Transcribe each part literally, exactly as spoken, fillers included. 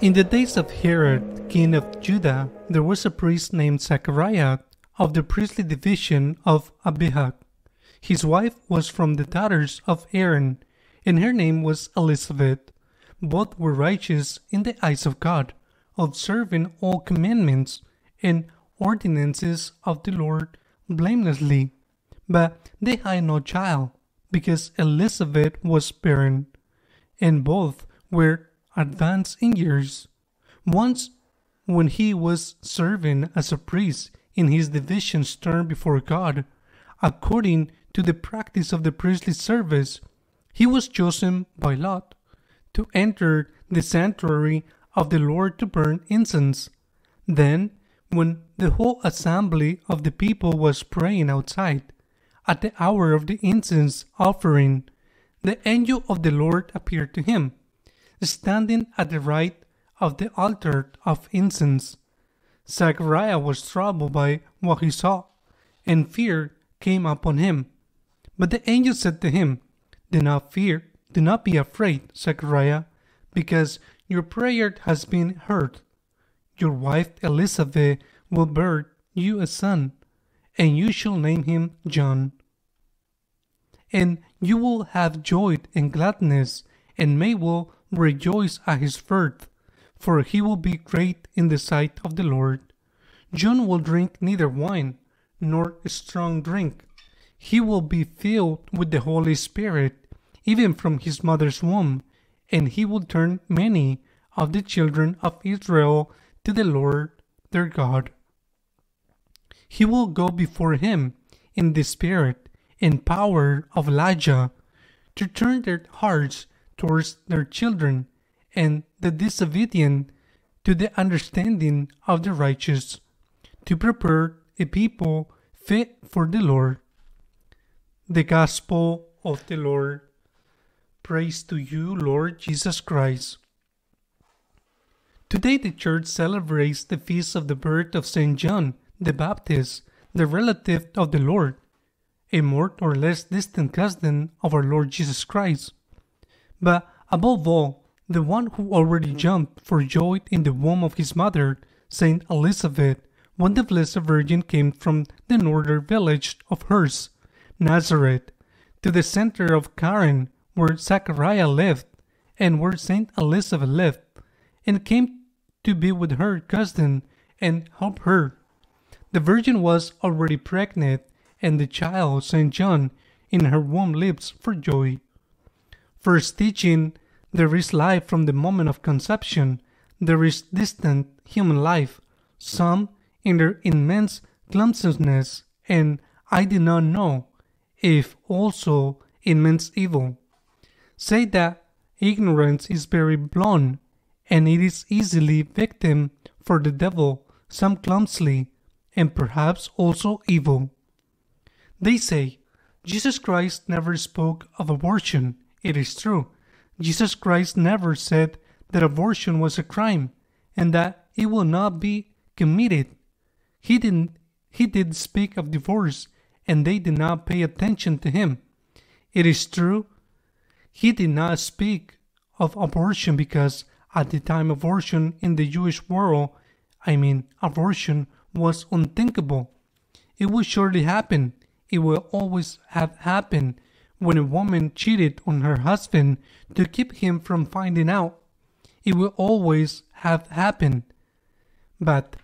In the days of Herod, king of Judah, there was a priest named Zechariah of the priestly division of Abijah. His wife was from the daughters of Aaron, and her name was Elizabeth. Both were righteous in the eyes of God, observing all commandments and ordinances of the Lord blamelessly. But they had no child, because Elizabeth was barren, and both were advanced in years. Once, when he was serving as a priest in his division term before God, according to the practice of the priestly service, he was chosen by lot to enter the sanctuary of the Lord to burn incense. Then, when the whole assembly of the people was praying outside, at the hour of the incense offering, the angel of the Lord appeared to him, standing at the right of the altar of incense. Zechariah was troubled by what he saw, and fear came upon him. But the angel said to him, "Do not fear, do not be afraid, Zechariah, because your prayer has been heard. Your wife Elizabeth will bear you a son, and you shall name him John. And you will have joy and gladness, and may well rejoice at his birth, for he will be great in the sight of the Lord. John will drink neither wine nor strong drink. He will be filled with the Holy Spirit, even from his mother's womb, and he will turn many of the children of Israel to the Lord their God. He will go before him in the spirit and power of Elijah, to turn their hearts towards their children, and the disobedient to the understanding of the righteous, to prepare a people fit for the Lord." The Gospel of the Lord. Praise to you, Lord Jesus Christ. Today the Church celebrates the feast of the birth of Saint John the Baptist, the relative of the Lord, a more or less distant cousin of our Lord Jesus Christ, but above all, the one who already jumped for joy in the womb of his mother, Saint Elizabeth, when the Blessed Virgin came from the northern village of hers, Nazareth, to the center of Carinthia, where Zechariah lived, and where Saint Elizabeth lived, and came to be with her cousin and help her. The Virgin was already pregnant, and the child, Saint John, in her womb leaps for joy. First teaching, there is life from the moment of conception. There is distant human life, some in their immense clumsiness, and I did not know, if also immense evil. Say that ignorance is very blind, and it is easily victim for the devil, some clumsily, and perhaps also evil. They say, Jesus Christ never spoke of abortion. It is true, Jesus Christ never said that abortion was a crime and that it will not be committed. He didn't, he did speak of divorce, and they did not pay attention to him. It is true, he did not speak of abortion because at the time abortion in the Jewish world, I mean abortion, was unthinkable. It will surely happen, it will always have happened. When a woman cheated on her husband to keep him from finding out, it will always have happened. But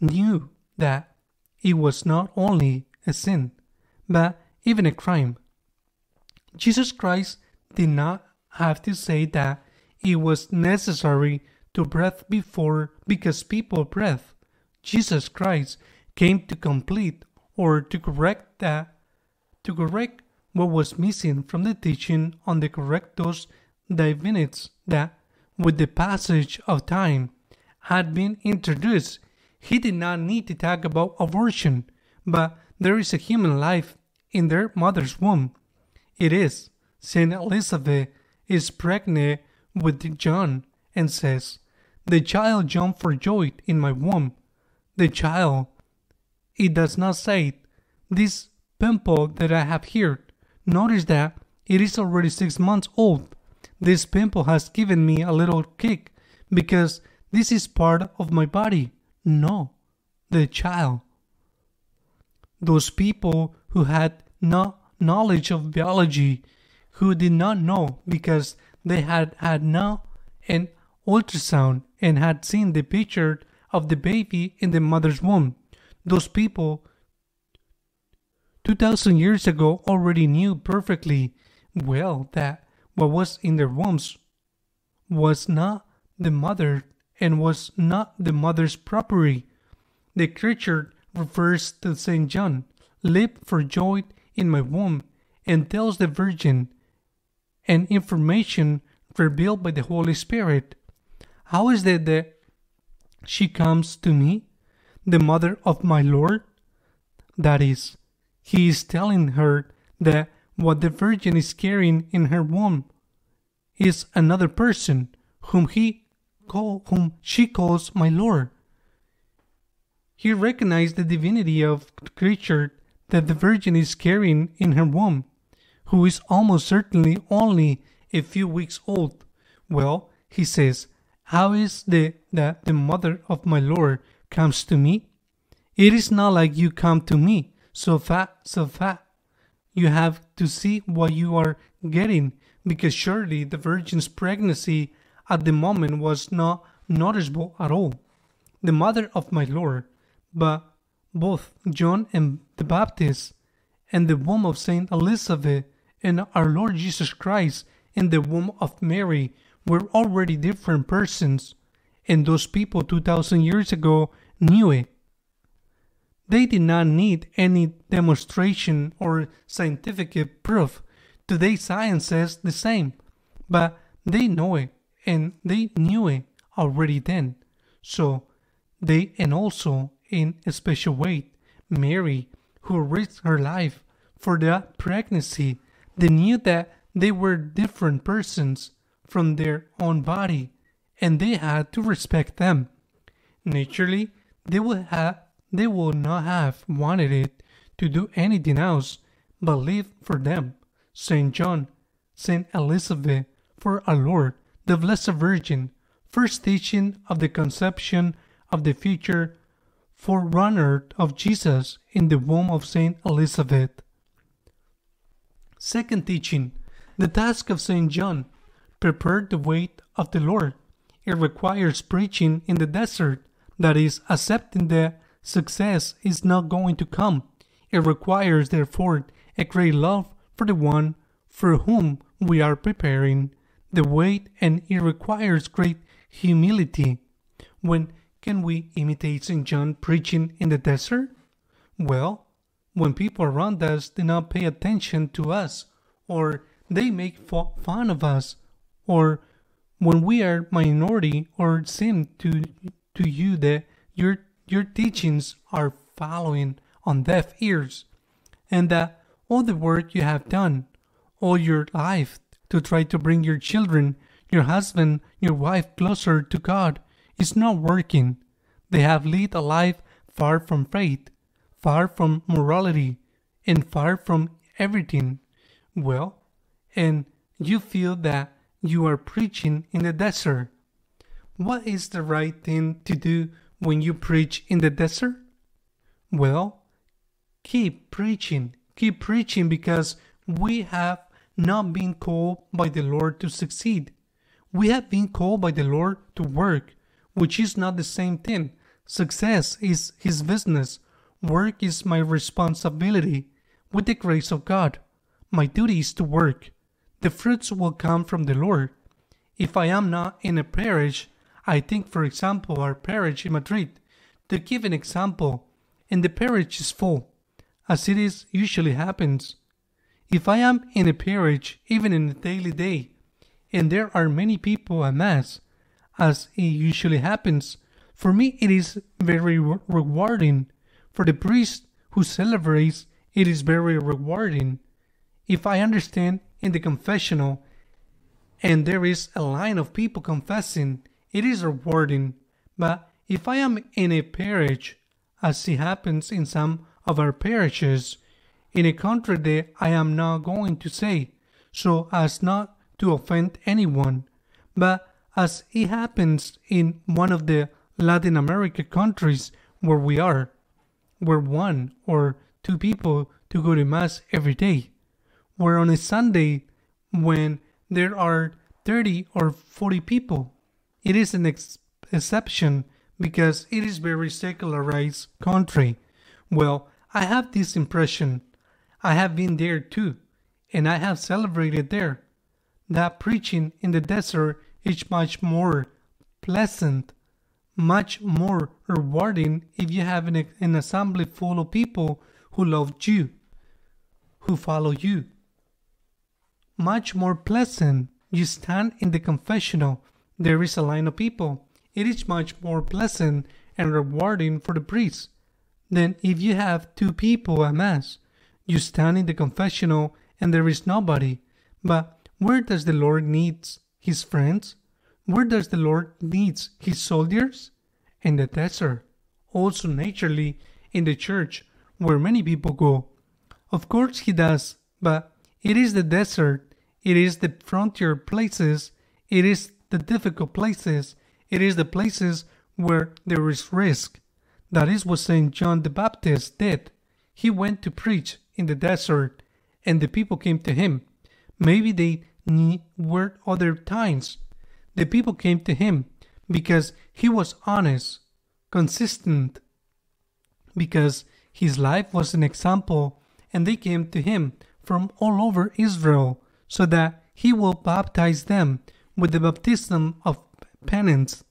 knew that it was not only a sin, but even a crime. Jesus Christ did not have to say that it was necessary to breathe before because people breathe. Jesus Christ came to complete or to correct that, to correct what was missing from the teaching on the correctos divinitis that, with the passage of time, had been introduced. He did not need to talk about abortion, but there is a human life in their mother's womb. It is, Saint Elizabeth is pregnant with John and says, The child jumped for joy in my womb. The child. It does not say, this pimple that I have here. Notice that it is already six months old. This pimple has given me a little kick because this is part of my body. No, the child. Those people who had no knowledge of biology, who did not know because they had had now an ultrasound and had seen the picture of the baby in the mother's womb. Those people two thousand years ago already knew perfectly well that what was in their wombs was not the mother and was not the mother's property. The creature refers to Saint John, leaped for joy in my womb, and tells the Virgin, an information revealed by the Holy Spirit. How is it that she comes to me, the mother of my Lord? That is, he is telling her that what the Virgin is carrying in her womb is another person whom he call, whom she calls my Lord. He recognized the divinity of the creature that the Virgin is carrying in her womb, who is almost certainly only a few weeks old. Well, he says, how is it that the mother of my Lord comes to me? It is not like you come to me, so fat, so fat. You have to see what you are getting, because surely the Virgin's pregnancy at the moment was not noticeable at all. The mother of my Lord, but both John and the Baptist and the womb of Saint Elizabeth and our Lord Jesus Christ and the womb of Mary were already different persons, and those people two thousand years ago knew it. They did not need any demonstration or scientific proof. Today science says the same, but they know it, and they knew it already then. So they, and also in a special way, Mary, who risked her life for the pregnancy, they knew that they were different persons from their own body, and they had to respect them. Naturally, they would have, they would not have wanted it to do anything else but live for them, Saint John, Saint Elizabeth, for our Lord, the Blessed Virgin, first teaching of the conception of the future forerunner of Jesus in the womb of Saint Elizabeth. Second teaching, the task of Saint John, prepared the way of the Lord. It requires preaching in the desert, that is, accepting that success is not going to come. It requires, therefore, a great love for the one for whom we are preparing the way, and it requires great humility. When can we imitate Saint John preaching in the desert? Well, when people around us do not pay attention to us, or they make fun of us, or when we are minority or seem to to you that your your teachings are following on deaf ears, and that all the work you have done all your life to try to bring your children, your husband, your wife closer to God is not working. They have lived a life far from faith, far from morality, and far from everything. Well, and you feel that you are preaching in the desert. What is the right thing to do when you preach in the desert? Well, keep preaching, keep preaching, because we have not been called by the Lord to succeed. We have been called by the Lord to work, which is not the same thing. Success is his business. Work is my responsibility. With the grace of God, my duty is to work. The fruits will come from the Lord. If I am not in a parish, I think, for example, our parish in Madrid, to give an example, and the parish is full, as it is usually happens. If I am in a parish, even in a daily day, and there are many people at Mass, as it usually happens, for me it is very re rewarding. For the priest who celebrates, it is very rewarding. If I understand in the confessional, and there is a line of people confessing, It is rewarding, but if I am in a parish, as it happens in some of our parishes, in a country that I am not going to say, so as not to offend anyone, but as it happens in one of the Latin America countries where we are, where one or two people to go to Mass every day, where on a Sunday when there are thirty or forty people, it is an ex exception because it is very secularized country. Well, I have this impression. I have been there too, and I have celebrated there. That preaching in the desert is much more pleasant, much more rewarding if you have an, an assembly full of people who love you, who follow you. Much more pleasant. You stand in the confessional. There is a line of people. It is much more pleasant and rewarding for the priest than if you have two people at Mass. You stand in the confessional and there is nobody. But where does the Lord need his friends? Where does the Lord need his soldiers? In the desert. Also naturally in the church where many people go. Of course he does, but it is the desert, it is the frontier places, it is the difficult places, it is the places where there is risk. That is what Saint John the Baptist did. He went to preach in the desert, and the people came to him. Maybe they were other times. The people came to him because he was honest, consistent, because his life was an example, and they came to him from all over Israel, so that he will baptize them with the baptism of penance.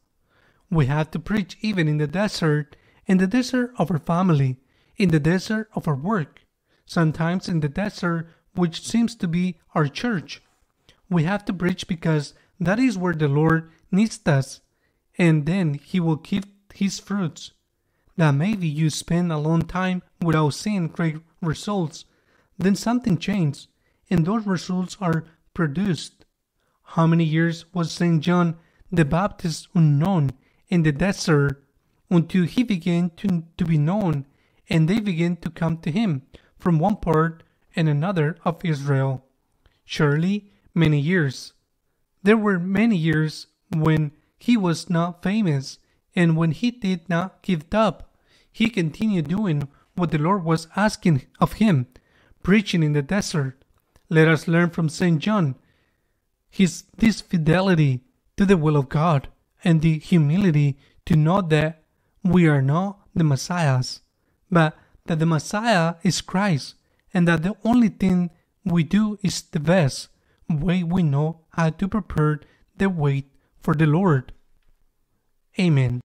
We have to preach even in the desert, in the desert of our family, in the desert of our work, sometimes in the desert which seems to be our church. We have to preach because that is where the Lord needs us, and then he will give his fruits. Now maybe you spend a long time without seeing great results, then something changes, and those results are produced. How many years was Saint John the Baptist unknown in the desert until he began to, to be known, and they began to come to him from one part and another of Israel? Surely many years. There were many years when he was not famous, and when he did not give up, he continued doing what the Lord was asking of him, preaching in the desert. Let us learn from Saint John his this fidelity to the will of God and the humility to know that we are not the Messiahs, but that the Messiah is Christ, and that the only thing we do is the best way we know how to prepare the way for the Lord. Amen.